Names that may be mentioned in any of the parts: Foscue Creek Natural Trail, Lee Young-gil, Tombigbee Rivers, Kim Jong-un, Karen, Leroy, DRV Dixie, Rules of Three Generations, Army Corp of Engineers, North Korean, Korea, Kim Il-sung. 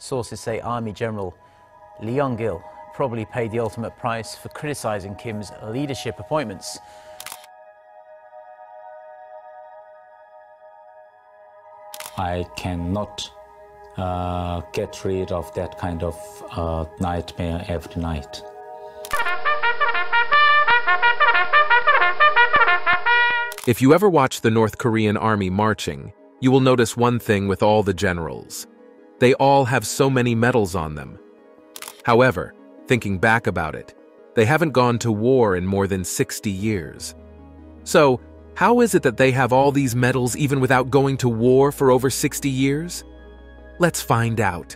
Sources say Army General Lee Young-gil probably paid the ultimate price for criticizing Kim's leadership appointments. I cannot get rid of that kind of nightmare every night. If you ever watch the North Korean army marching, you will notice one thing with all the generals. They all have so many medals on them. However, thinking back about it, they haven't gone to war in more than 60 years. So, how is it that they have all these medals even without going to war for over 60 years? Let's find out.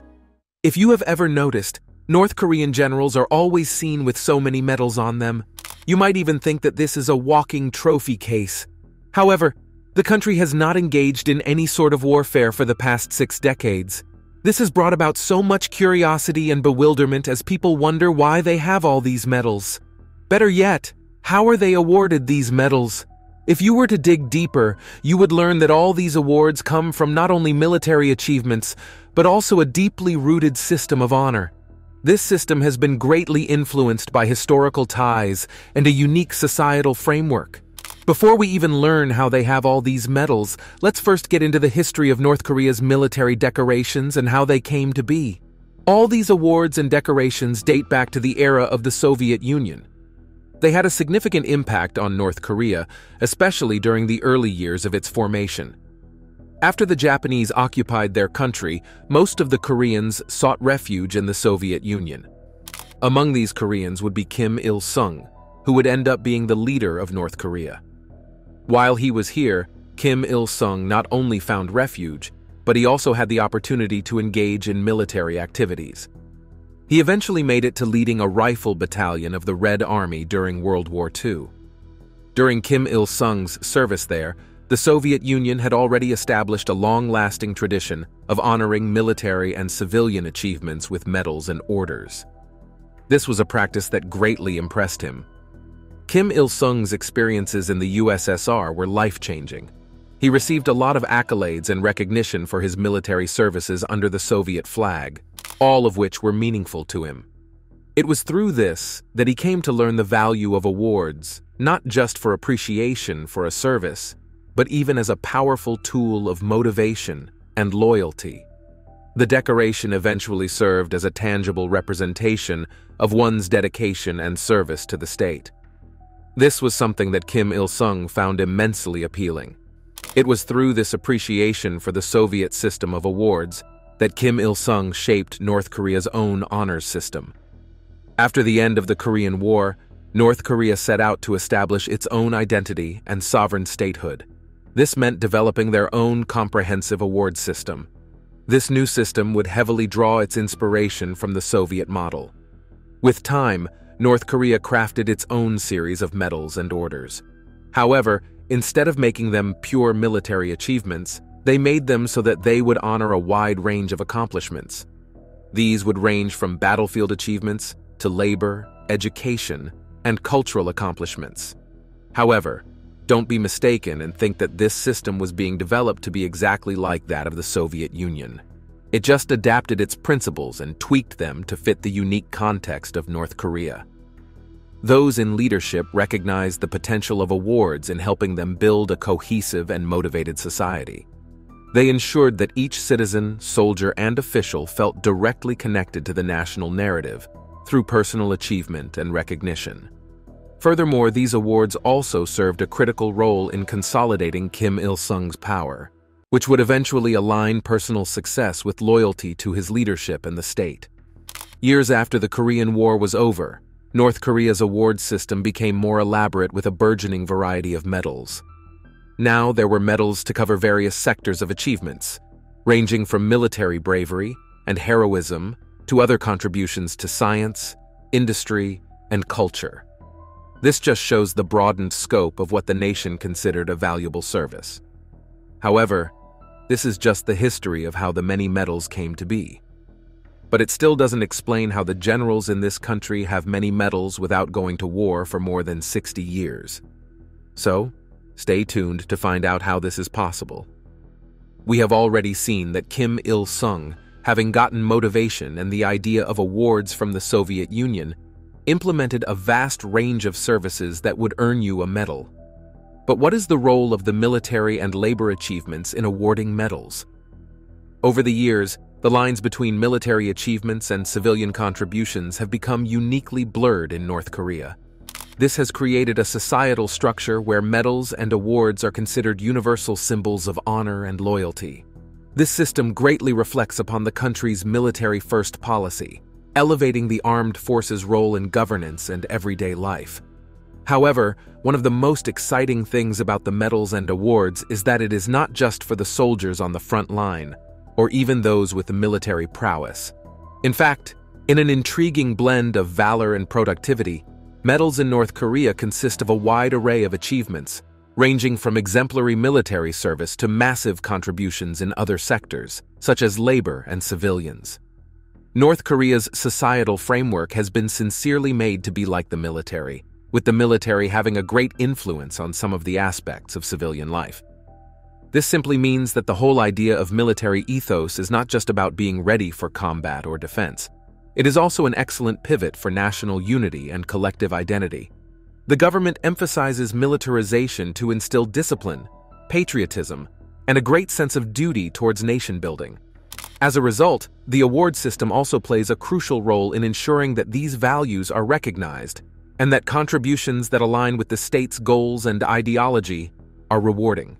If you have ever noticed, North Korean generals are always seen with so many medals on them. You might even think that this is a walking trophy case. However, the country has not engaged in any sort of warfare for the past 6 decades. This has brought about so much curiosity and bewilderment as people wonder why they have all these medals. Better yet, how are they awarded these medals? If you were to dig deeper, you would learn that all these awards come from not only military achievements, but also a deeply rooted system of honor. This system has been greatly influenced by historical ties and a unique societal framework. Before we even learn how they have all these medals, let's first get into the history of North Korea's military decorations and how they came to be. All these awards and decorations date back to the era of the Soviet Union. They had a significant impact on North Korea, especially during the early years of its formation. After the Japanese occupied their country, most of the Koreans sought refuge in the Soviet Union. Among these Koreans would be Kim Il-sung, who would end up being the leader of North Korea. While he was here, Kim Il-sung not only found refuge, but he also had the opportunity to engage in military activities. He eventually made it to leading a rifle battalion of the Red Army during World War II. During Kim Il-sung's service there, the Soviet Union had already established a long-lasting tradition of honoring military and civilian achievements with medals and orders. This was a practice that greatly impressed him. Kim Il-sung's experiences in the USSR were life-changing. He received a lot of accolades and recognition for his military services under the Soviet flag, all of which were meaningful to him. It was through this that he came to learn the value of awards, not just for appreciation for a service, but even as a powerful tool of motivation and loyalty. The decoration eventually served as a tangible representation of one's dedication and service to the state. This was something that Kim Il-sung found immensely appealing. It was through this appreciation for the Soviet system of awards that Kim Il-sung shaped North Korea's own honors system. After the end of the Korean War, North Korea set out to establish its own identity and sovereign statehood. This meant developing their own comprehensive award system. This new system would heavily draw its inspiration from the Soviet model. With time, North Korea crafted its own series of medals and orders. However, instead of making them pure military achievements, they made them so that they would honor a wide range of accomplishments. These would range from battlefield achievements to labor, education, and cultural accomplishments. However, don't be mistaken and think that this system was being developed to be exactly like that of the Soviet Union. It just adapted its principles and tweaked them to fit the unique context of North Korea. Those in leadership recognized the potential of awards in helping them build a cohesive and motivated society. They ensured that each citizen, soldier, and official felt directly connected to the national narrative through personal achievement and recognition. Furthermore, these awards also served a critical role in consolidating Kim Il-sung's power, which would eventually align personal success with loyalty to his leadership and the state. Years after the Korean War was over, North Korea's award system became more elaborate with a burgeoning variety of medals. Now there were medals to cover various sectors of achievements, ranging from military bravery and heroism to other contributions to science, industry, and culture. This just shows the broadened scope of what the nation considered a valuable service. However, this is just the history of how the many medals came to be. But it still doesn't explain how the generals in this country have many medals without going to war for more than 60 years. So, stay tuned to find out how this is possible. We have already seen that Kim Il-sung having gotten motivation and the idea of awards from the Soviet Union, implemented a vast range of services that would earn you a medal. But what is the role of the military and labor achievements in awarding medals? Over the years, the lines between military achievements and civilian contributions have become uniquely blurred in North Korea. This has created a societal structure where medals and awards are considered universal symbols of honor and loyalty. This system greatly reflects upon the country's military-first policy, elevating the armed forces' role in governance and everyday life. However, one of the most exciting things about the medals and awards is that it is not just for the soldiers on the front line, or even those with military prowess. In fact, in an intriguing blend of valor and productivity, medals in North Korea consist of a wide array of achievements, ranging from exemplary military service to massive contributions in other sectors, such as labor and civilians. North Korea's societal framework has been sincerely made to be like the military, with the military having a great influence on some of the aspects of civilian life. This simply means that the whole idea of military ethos is not just about being ready for combat or defense. It is also an excellent pivot for national unity and collective identity. The government emphasizes militarization to instill discipline, patriotism, and a great sense of duty towards nation building. As a result, the award system also plays a crucial role in ensuring that these values are recognized and that contributions that align with the state's goals and ideology are rewarding.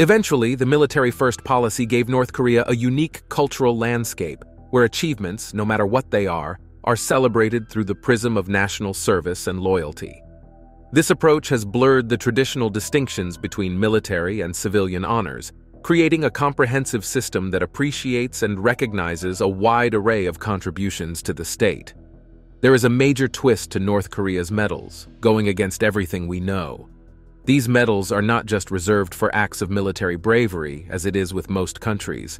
Eventually, the military-first policy gave North Korea a unique cultural landscape, where achievements, no matter what they are celebrated through the prism of national service and loyalty. This approach has blurred the traditional distinctions between military and civilian honors, creating a comprehensive system that appreciates and recognizes a wide array of contributions to the state. There is a major twist to North Korea's medals, going against everything we know. These medals are not just reserved for acts of military bravery, as it is with most countries.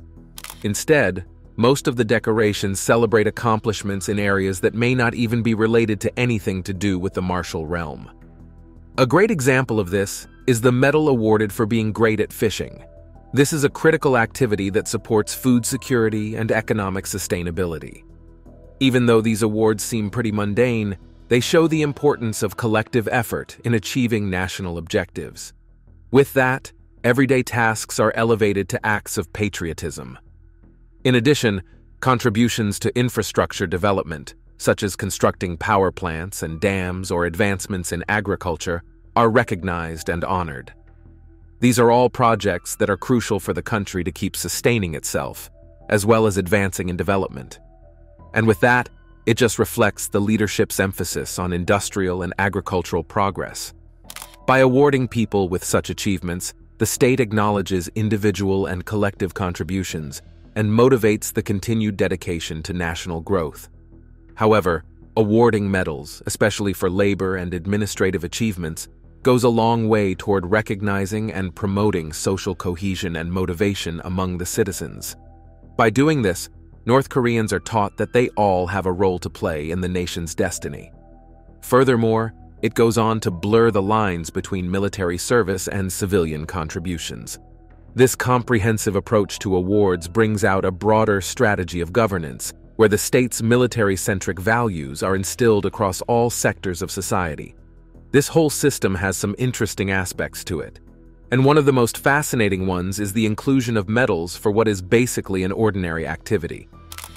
Instead, most of the decorations celebrate accomplishments in areas that may not even be related to anything to do with the martial realm. A great example of this is the medal awarded for being great at fishing. This is a critical activity that supports food security and economic sustainability. Even though these awards seem pretty mundane, they show the importance of collective effort in achieving national objectives. With that, everyday tasks are elevated to acts of patriotism. In addition, contributions to infrastructure development, such as constructing power plants and dams or advancements in agriculture, are recognized and honored. These are all projects that are crucial for the country to keep sustaining itself, as well as advancing in development. And with that, it just reflects the leadership's emphasis on industrial and agricultural progress. By awarding people with such achievements, the state acknowledges individual and collective contributions, and motivates the continued dedication to national growth. However, awarding medals, especially for labor and administrative achievements, goes a long way toward recognizing and promoting social cohesion and motivation among the citizens. By doing this, North Koreans are taught that they all have a role to play in the nation's destiny. Furthermore, it goes on to blur the lines between military service and civilian contributions. This comprehensive approach to awards brings out a broader strategy of governance, where the state's military-centric values are instilled across all sectors of society. This whole system has some interesting aspects to it, and one of the most fascinating ones is the inclusion of medals for what is basically an ordinary activity.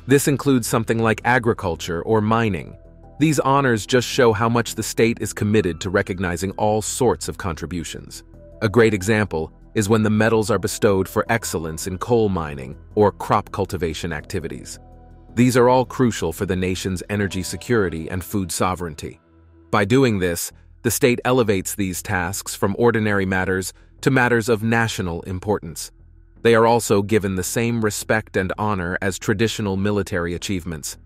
This includes something like agriculture or mining. These honors just show how much the state is committed to recognizing all sorts of contributions. A great example is when the medals are bestowed for excellence in coal mining or crop cultivation activities. These are all crucial for the nation's energy security and food sovereignty. By doing this, the state elevates these tasks from ordinary matters to matters of national importance. They are also given the same respect and honor as traditional military achievements.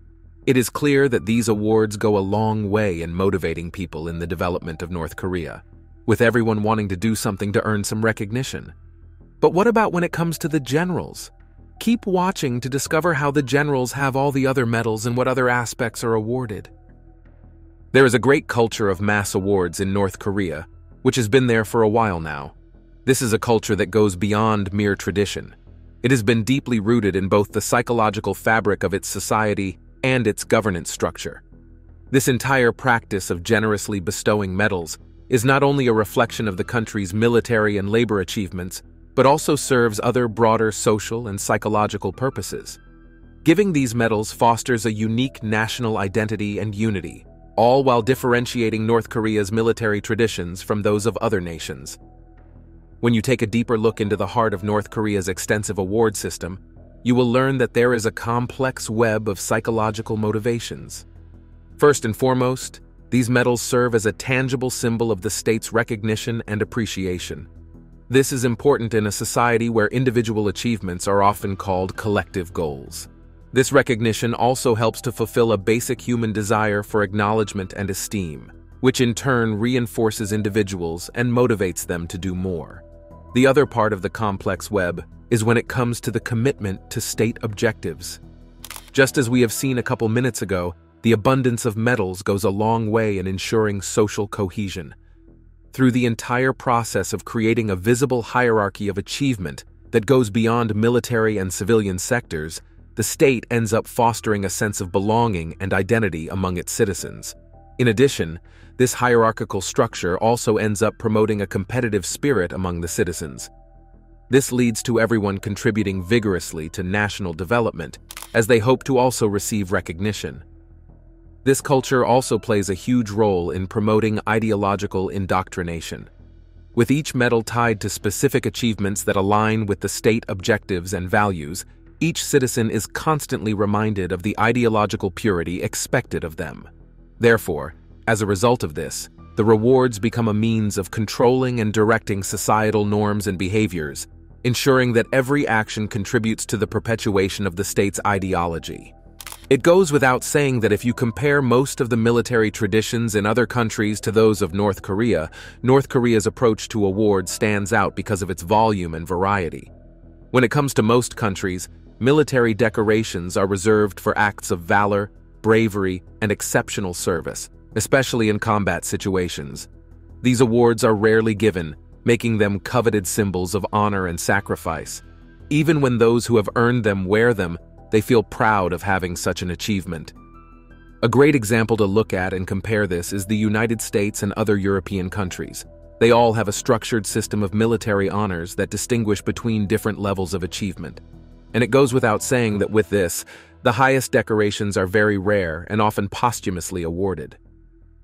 It is clear that these awards go a long way in motivating people in the development of North Korea, with everyone wanting to do something to earn some recognition. But what about when it comes to the generals? Keep watching to discover how the generals have all the other medals and what other aspects are awarded. There is a great culture of mass awards in North Korea, which has been there for a while now. This is a culture that goes beyond mere tradition. It has been deeply rooted in both the psychological fabric of its society and its governance structure. This entire practice of generously bestowing medals is not only a reflection of the country's military and labor achievements, but also serves other broader social and psychological purposes. Giving these medals fosters a unique national identity and unity, all while differentiating North Korea's military traditions from those of other nations. When you take a deeper look into the heart of North Korea's extensive award system, you will learn that there is a complex web of psychological motivations. First and foremost, these medals serve as a tangible symbol of the state's recognition and appreciation. This is important in a society where individual achievements are often called collective goals. This recognition also helps to fulfill a basic human desire for acknowledgement and esteem, which in turn reinforces individuals and motivates them to do more. The other part of the complex web is when it comes to the commitment to state objectives. Just as we have seen a couple minutes ago, the abundance of medals goes a long way in ensuring social cohesion. Through the entire process of creating a visible hierarchy of achievement that goes beyond military and civilian sectors, the state ends up fostering a sense of belonging and identity among its citizens. In addition, this hierarchical structure also ends up promoting a competitive spirit among the citizens. This leads to everyone contributing vigorously to national development, as they hope to also receive recognition. This culture also plays a huge role in promoting ideological indoctrination. With each medal tied to specific achievements that align with the state objectives and values, each citizen is constantly reminded of the ideological purity expected of them. Therefore, as a result of this, the rewards become a means of controlling and directing societal norms and behaviors, ensuring that every action contributes to the perpetuation of the state's ideology. It goes without saying that if you compare most of the military traditions in other countries to those of North Korea, North Korea's approach to awards stands out because of its volume and variety. When it comes to most countries, military decorations are reserved for acts of valor, bravery, and exceptional service, especially in combat situations. These awards are rarely given, making them coveted symbols of honor and sacrifice. Even when those who have earned them wear them, they feel proud of having such an achievement. A great example to look at and compare this is the United States and other European countries. They all have a structured system of military honors that distinguish between different levels of achievement. And it goes without saying that with this, the highest decorations are very rare and often posthumously awarded.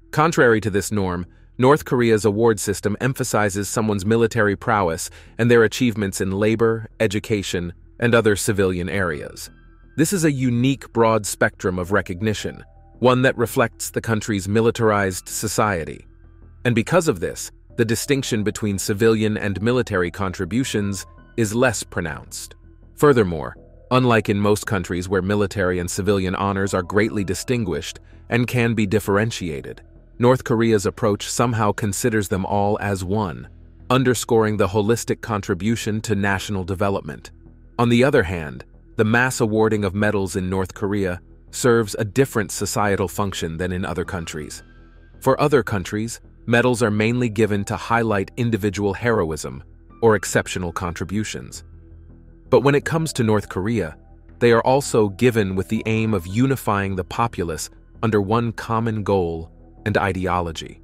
Contrary to this norm, North Korea's award system emphasizes someone's military prowess and their achievements in labor, education, and other civilian areas. This is a unique, broad spectrum of recognition, one that reflects the country's militarized society. And because of this, the distinction between civilian and military contributions is less pronounced. Furthermore, unlike in most countries where military and civilian honors are greatly distinguished and can be differentiated, North Korea's approach somehow considers them all as one, underscoring the holistic contribution to national development. On the other hand, the mass awarding of medals in North Korea serves a different societal function than in other countries. For other countries, medals are mainly given to highlight individual heroism or exceptional contributions. But when it comes to North Korea, they are also given with the aim of unifying the populace under one common goal and ideology.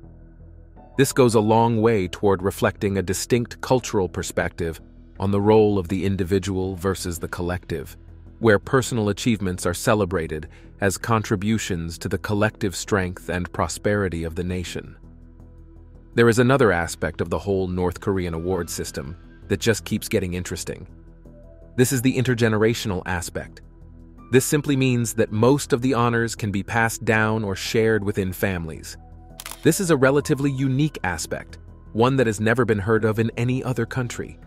This goes a long way toward reflecting a distinct cultural perspective on the role of the individual versus the collective, where personal achievements are celebrated as contributions to the collective strength and prosperity of the nation. There is another aspect of the whole North Korean award system that just keeps getting interesting. This is the intergenerational aspect. This simply means that most of the honors can be passed down or shared within families. This is a relatively unique aspect, one that has never been heard of in any other country.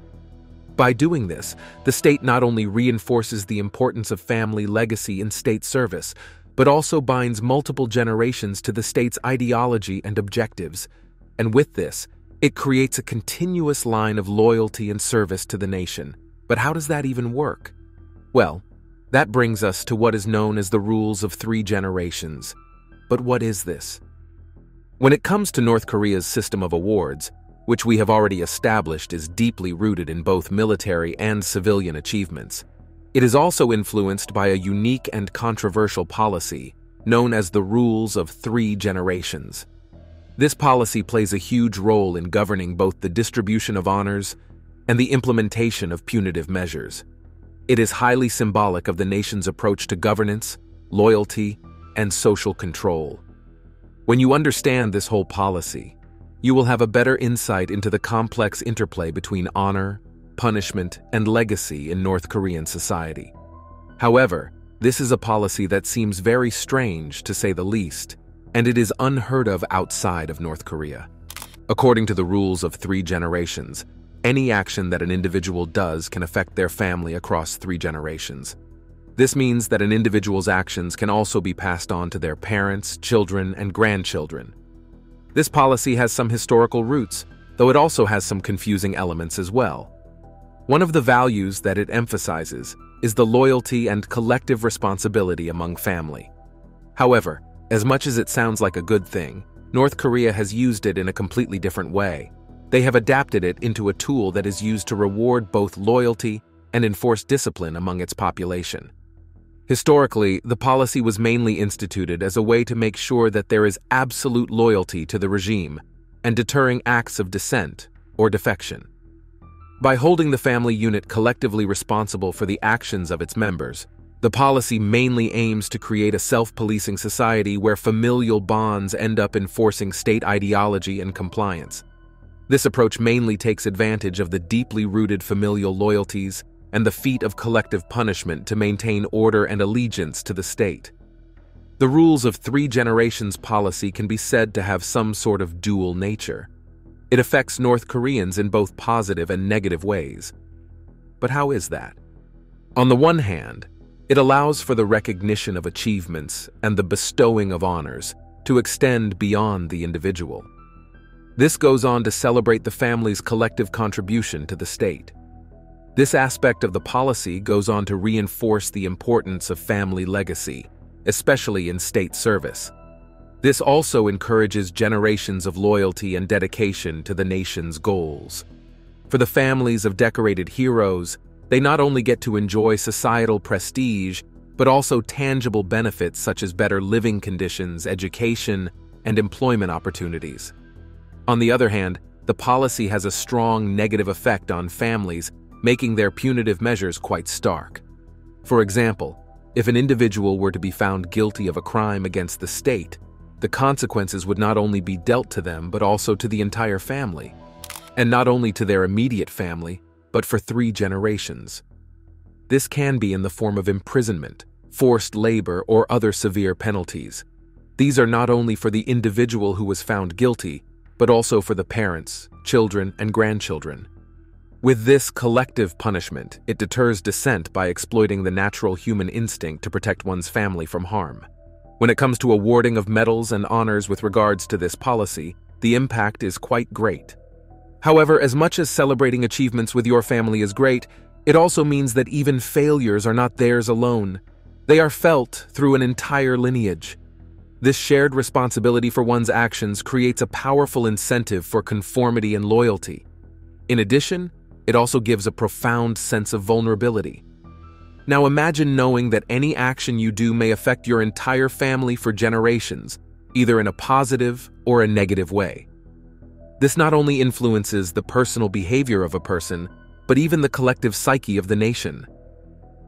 By doing this, the state not only reinforces the importance of family legacy in state service, but also binds multiple generations to the state's ideology and objectives. And with this, it creates a continuous line of loyalty and service to the nation. But how does that even work? Well, that brings us to what is known as the Rules of Three Generations. But what is this? When it comes to North Korea's system of awards, which we have already established is deeply rooted in both military and civilian achievements. It is also influenced by a unique and controversial policy known as the Rules of Three Generations. This policy plays a huge role in governing both the distribution of honors and the implementation of punitive measures. It is highly symbolic of the nation's approach to governance, loyalty, and social control. When you understand this whole policy, you will have a better insight into the complex interplay between honor, punishment, and legacy in North Korean society. However, this is a policy that seems very strange, to say the least, and it is unheard of outside of North Korea. According to the Rules of Three Generations, any action that an individual does can affect their family across three generations. This means that an individual's actions can also be passed on to their parents, children, and grandchildren. This policy has some historical roots, though it also has some confusing elements as well. One of the values that it emphasizes is the loyalty and collective responsibility among family. However, as much as it sounds like a good thing, North Korea has used it in a completely different way. They have adapted it into a tool that is used to reward both loyalty and enforce discipline among its population. Historically, the policy was mainly instituted as a way to make sure that there is absolute loyalty to the regime and deterring acts of dissent or defection. By holding the family unit collectively responsible for the actions of its members, the policy mainly aims to create a self-policing society where familial bonds end up enforcing state ideology and compliance. This approach mainly takes advantage of the deeply rooted familial loyalties and the feat of collective punishment to maintain order and allegiance to the state. The Rules of Three Generations policy can be said to have some sort of dual nature. It affects North Koreans in both positive and negative ways. But how is that? On the one hand, it allows for the recognition of achievements and the bestowing of honors to extend beyond the individual. This goes on to celebrate the family's collective contribution to the state. This aspect of the policy goes on to reinforce the importance of family legacy, especially in state service. This also encourages generations of loyalty and dedication to the nation's goals. For the families of decorated heroes, they not only get to enjoy societal prestige, but also tangible benefits such as better living conditions, education, and employment opportunities. On the other hand, the policy has a strong negative effect on families, making their punitive measures quite stark. For example, if an individual were to be found guilty of a crime against the state, the consequences would not only be dealt to them but also to the entire family, and not only to their immediate family, but for three generations. This can be in the form of imprisonment, forced labor, or other severe penalties. These are not only for the individual who was found guilty, but also for the parents, children, and grandchildren. With this collective punishment, it deters dissent by exploiting the natural human instinct to protect one's family from harm. When it comes to awarding of medals and honors with regards to this policy, the impact is quite great. However, as much as celebrating achievements with your family is great, it also means that even failures are not theirs alone. They are felt through an entire lineage. This shared responsibility for one's actions creates a powerful incentive for conformity and loyalty. In addition, it also gives a profound sense of vulnerability. Now imagine knowing that any action you do may affect your entire family for generations, either in a positive or a negative way. This not only influences the personal behavior of a person, but even the collective psyche of the nation.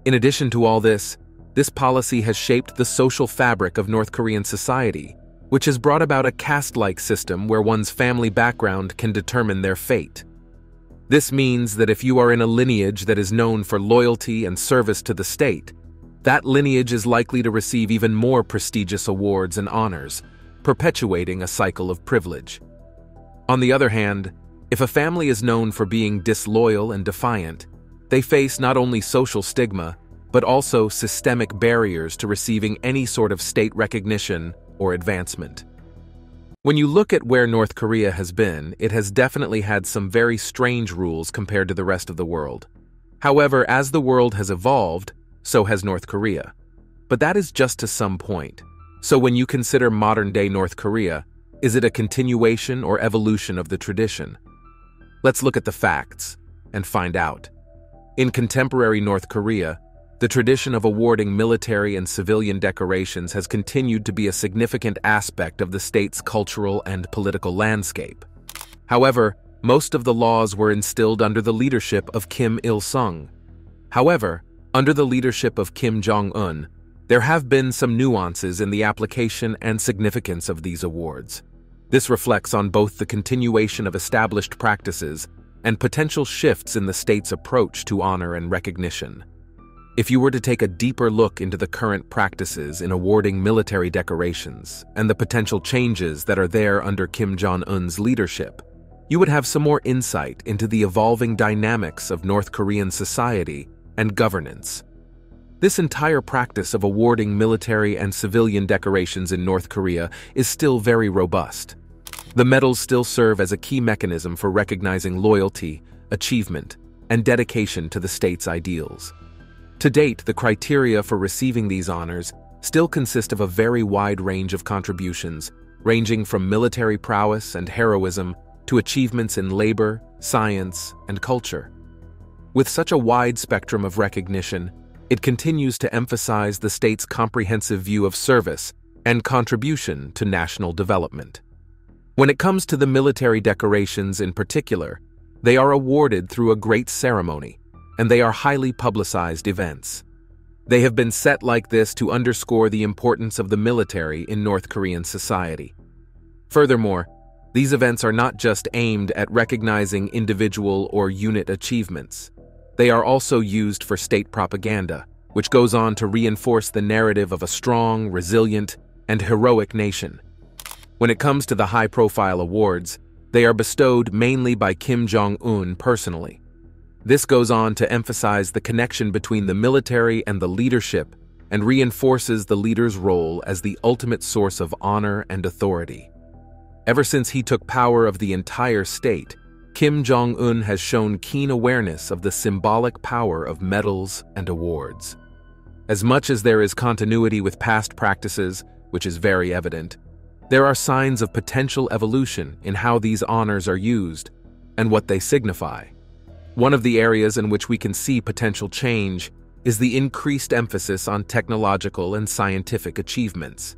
In addition to all this, this policy has shaped the social fabric of North Korean society, which has brought about a caste-like system where one's family background can determine their fate. This means that if you are in a lineage that is known for loyalty and service to the state, that lineage is likely to receive even more prestigious awards and honors, perpetuating a cycle of privilege. On the other hand, if a family is known for being disloyal and defiant, they face not only social stigma, but also systemic barriers to receiving any sort of state recognition or advancement. When you look at where North Korea has been, it has definitely had some very strange rules compared to the rest of the world. However, as the world has evolved, so has North Korea. But that is just to some point. So when you consider modern-day North Korea, is it a continuation or evolution of the tradition? Let's look at the facts and find out. In contemporary North Korea, the tradition of awarding military and civilian decorations has continued to be a significant aspect of the state's cultural and political landscape. However, most of the laws were instilled under the leadership of Kim Il-sung. However, under the leadership of Kim Jong-un, there have been some nuances in the application and significance of these awards. This reflects on both the continuation of established practices and potential shifts in the state's approach to honor and recognition. If you were to take a deeper look into the current practices in awarding military decorations and the potential changes that are there under Kim Jong-un's leadership, you would have some more insight into the evolving dynamics of North Korean society and governance. This entire practice of awarding military and civilian decorations in North Korea is still very robust. The medals still serve as a key mechanism for recognizing loyalty, achievement, and dedication to the state's ideals. To date, the criteria for receiving these honors still consist of a very wide range of contributions, ranging from military prowess and heroism to achievements in labor, science, and culture. With such a wide spectrum of recognition, it continues to emphasize the state's comprehensive view of service and contribution to national development. When it comes to the military decorations in particular, they are awarded through a great ceremony, and they are highly publicized events. They have been set like this to underscore the importance of the military in North Korean society. Furthermore, these events are not just aimed at recognizing individual or unit achievements. They are also used for state propaganda, which goes on to reinforce the narrative of a strong, resilient, and heroic nation. When it comes to the high-profile awards, they are bestowed mainly by Kim Jong-un personally. This goes on to emphasize the connection between the military and the leadership and reinforces the leader's role as the ultimate source of honor and authority. Ever since he took power of the entire state, Kim Jong-un has shown keen awareness of the symbolic power of medals and awards. As much as there is continuity with past practices, which is very evident, there are signs of potential evolution in how these honors are used and what they signify. One of the areas in which we can see potential change is the increased emphasis on technological and scientific achievements.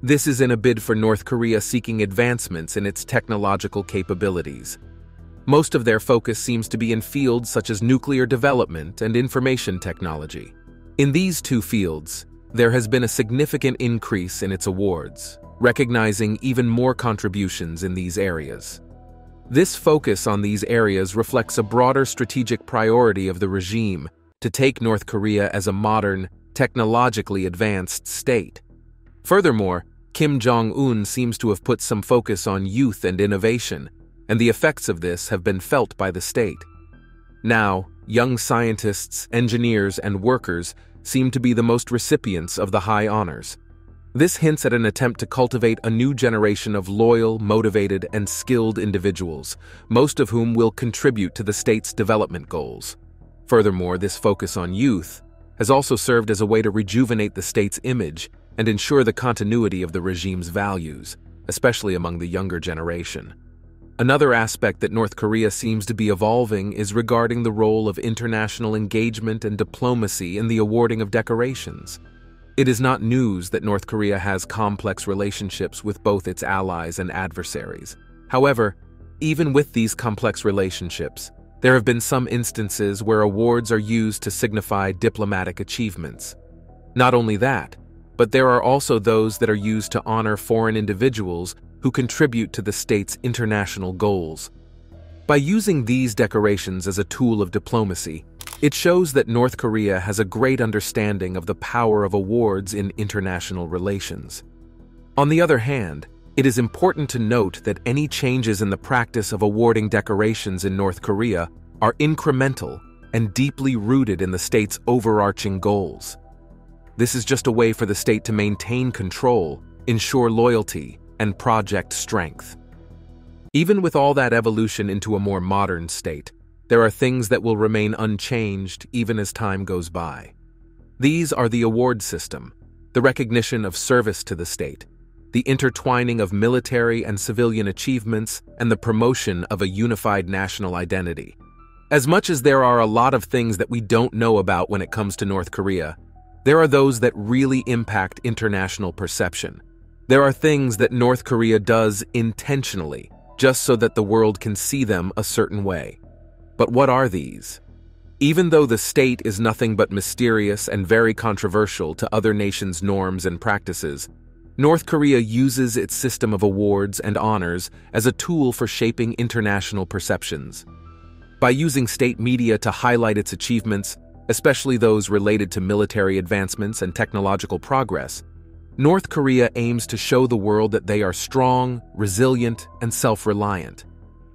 This is in a bid for North Korea seeking advancements in its technological capabilities. Most of their focus seems to be in fields such as nuclear development and information technology. In these two fields, there has been a significant increase in its awards, recognizing even more contributions in these areas. This focus on these areas reflects a broader strategic priority of the regime to take North Korea as a modern, technologically advanced state. Furthermore, Kim Jong-un seems to have put some focus on youth and innovation, and the effects of this have been felt by the state. Now, young scientists, engineers, and workers seem to be the most recipients of the high honors. This hints at an attempt to cultivate a new generation of loyal, motivated, and skilled individuals, most of whom will contribute to the state's development goals. Furthermore, this focus on youth has also served as a way to rejuvenate the state's image and ensure the continuity of the regime's values, especially among the younger generation. Another aspect that North Korea seems to be evolving is regarding the role of international engagement and diplomacy in the awarding of decorations. It is not news that North Korea has complex relationships with both its allies and adversaries. However, even with these complex relationships, there have been some instances where awards are used to signify diplomatic achievements. Not only that, but there are also those that are used to honor foreign individuals who contribute to the state's international goals. By using these decorations as a tool of diplomacy, it shows that North Korea has a great understanding of the power of awards in international relations. On the other hand, it is important to note that any changes in the practice of awarding decorations in North Korea are incremental and deeply rooted in the state's overarching goals. This is just a way for the state to maintain control, ensure loyalty, and project strength. Even with all that evolution into a more modern state, there are things that will remain unchanged even as time goes by. These are the award system, the recognition of service to the state, the intertwining of military and civilian achievements, and the promotion of a unified national identity. As much as there are a lot of things that we don't know about when it comes to North Korea, there are those that really impact international perception. There are things that North Korea does intentionally, just so that the world can see them a certain way. But what are these? Even though the state is nothing but mysterious and very controversial to other nations' norms and practices, North Korea uses its system of awards and honors as a tool for shaping international perceptions. By using state media to highlight its achievements, especially those related to military advancements and technological progress, North Korea aims to show the world that they are strong, resilient, and self-reliant.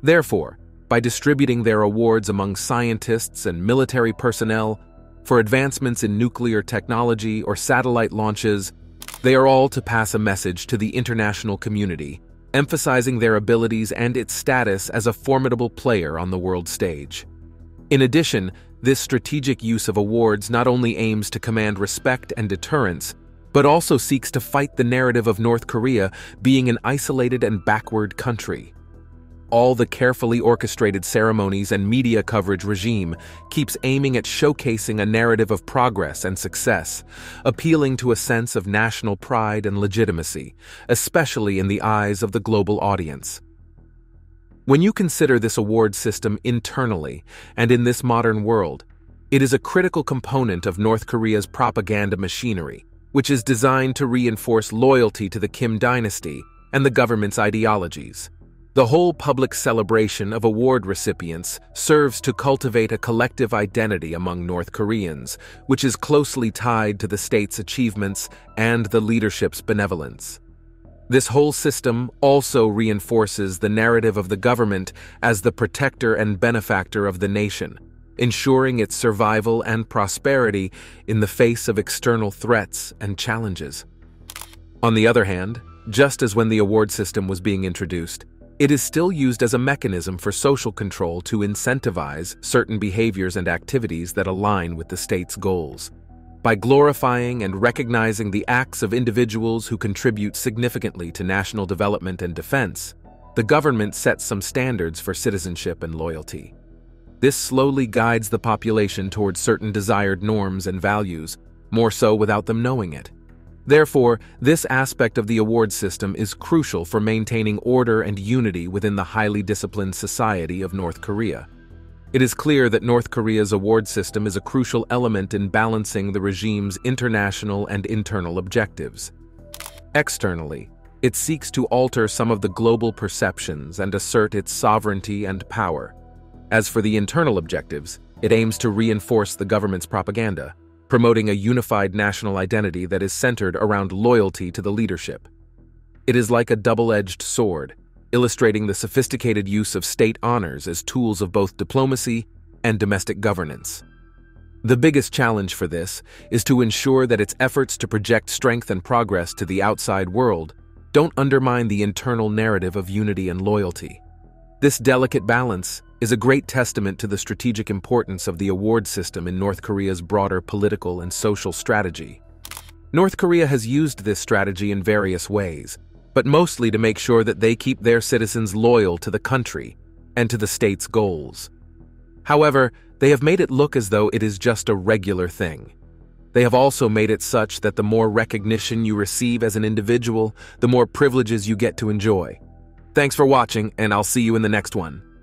Therefore, by distributing their awards among scientists and military personnel for advancements in nuclear technology or satellite launches, they are all to pass a message to the international community, emphasizing their abilities and its status as a formidable player on the world stage. In addition, this strategic use of awards not only aims to command respect and deterrence, but also seeks to fight the narrative of North Korea being an isolated and backward country. All the carefully orchestrated ceremonies and media coverage regime keeps aiming at showcasing a narrative of progress and success, appealing to a sense of national pride and legitimacy, especially in the eyes of the global audience. When you consider this award system internally and in this modern world, it is a critical component of North Korea's propaganda machinery, which is designed to reinforce loyalty to the Kim dynasty and the government's ideologies. The whole public celebration of award recipients serves to cultivate a collective identity among North Koreans, which is closely tied to the state's achievements and the leadership's benevolence. This whole system also reinforces the narrative of the government as the protector and benefactor of the nation, ensuring its survival and prosperity in the face of external threats and challenges. On the other hand, just as when the award system was being introduced, it is still used as a mechanism for social control to incentivize certain behaviors and activities that align with the state's goals. By glorifying and recognizing the acts of individuals who contribute significantly to national development and defense, the government sets some standards for citizenship and loyalty. This slowly guides the population towards certain desired norms and values, more so without them knowing it. Therefore, this aspect of the award system is crucial for maintaining order and unity within the highly disciplined society of North Korea. It is clear that North Korea's award system is a crucial element in balancing the regime's international and internal objectives. Externally, it seeks to alter some of the global perceptions and assert its sovereignty and power. As for the internal objectives, it aims to reinforce the government's propaganda, promoting a unified national identity that is centered around loyalty to the leadership. It is like a double-edged sword, illustrating the sophisticated use of state honors as tools of both diplomacy and domestic governance. The biggest challenge for this is to ensure that its efforts to project strength and progress to the outside world don't undermine the internal narrative of unity and loyalty. This delicate balance is a great testament to the strategic importance of the award system in North Korea's broader political and social strategy. North Korea has used this strategy in various ways, but mostly to make sure that they keep their citizens loyal to the country and to the state's goals. However, they have made it look as though it is just a regular thing. They have also made it such that the more recognition you receive as an individual, the more privileges you get to enjoy. Thanks for watching, and I'll see you in the next one.